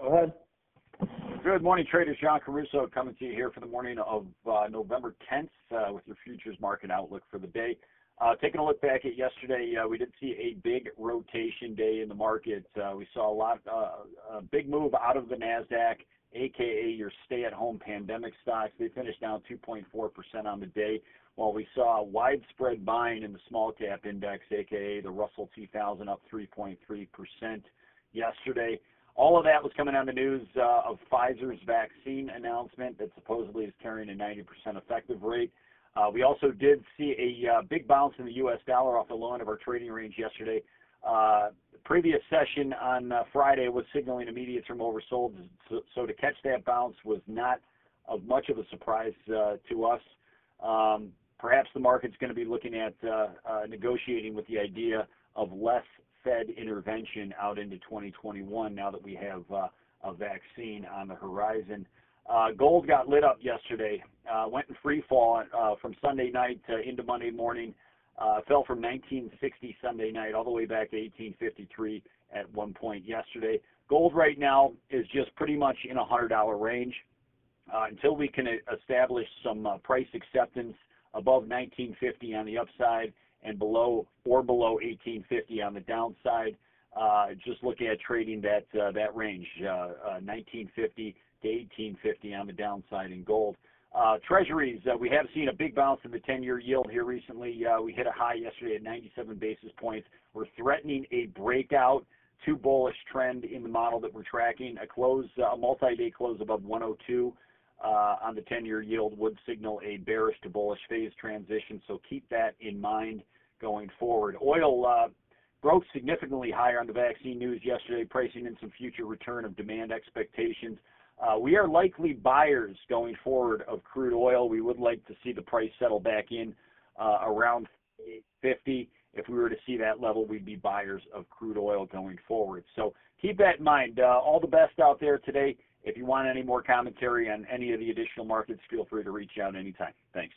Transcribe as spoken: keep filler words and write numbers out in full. Go ahead. Good morning, traders. John Caruso coming to you here for the morning of uh, November tenth uh, with your futures market outlook for the day. Uh, taking a look back at yesterday, uh, we did see a big rotation day in the market. Uh, we saw a lot, uh, a big move out of the NASDAQ, A K A your stay-at-home pandemic stocks. They finished down two point four percent on the day, while we saw widespread buying in the small-cap index, A K A the Russell two thousand, up three point three percent yesterday. All of that was coming on the news uh, of Pfizer's vaccine announcement that supposedly is carrying a ninety percent effective rate. Uh, we also did see a uh, big bounce in the U S dollar off the low end of our trading range yesterday. Uh, the previous session on uh, Friday was signaling immediate term oversold, so, so to catch that bounce was not of much of a surprise uh, to us. Um, perhaps the market's going to be looking at uh, uh, negotiating with the idea of less Fed intervention out into twenty twenty-one now that we have uh, a vaccine on the horizon. Uh, gold got lit up yesterday, uh, went in free fall uh, from Sunday night uh, into Monday morning, uh, fell from nineteen sixty Sunday night all the way back to eighteen fifty-three at one point yesterday. Gold right now is just pretty much in a one hundred dollar range. Uh, until we can establish some uh, price acceptance above nineteen fifty on the upside and below or below eighteen fifty on the downside, uh, just look at trading that uh, that range, uh, uh, nineteen fifty to eighteen fifty on the downside in gold. Uh, treasuries, uh, we have seen a big bounce in the ten-year yield here recently. Uh, we hit a high yesterday at ninety-seven basis points. We're threatening a breakout to bullish trend in the model that we're tracking. A close, uh, a multi-day close above one oh two. Uh, on the ten-year yield would signal a bearish to bullish phase transition, so keep that in mind going forward. Oil uh, broke significantly higher on the vaccine news yesterday, pricing in some future return of demand expectations. Uh, we are likely buyers going forward of crude oil. We would like to see the price settle back in uh, around fifty. If we were to see that level, we'd be buyers of crude oil going forward. So keep that in mind. Uh, all the best out there today. If you want any more commentary on any of the additional markets, feel free to reach out anytime. Thanks.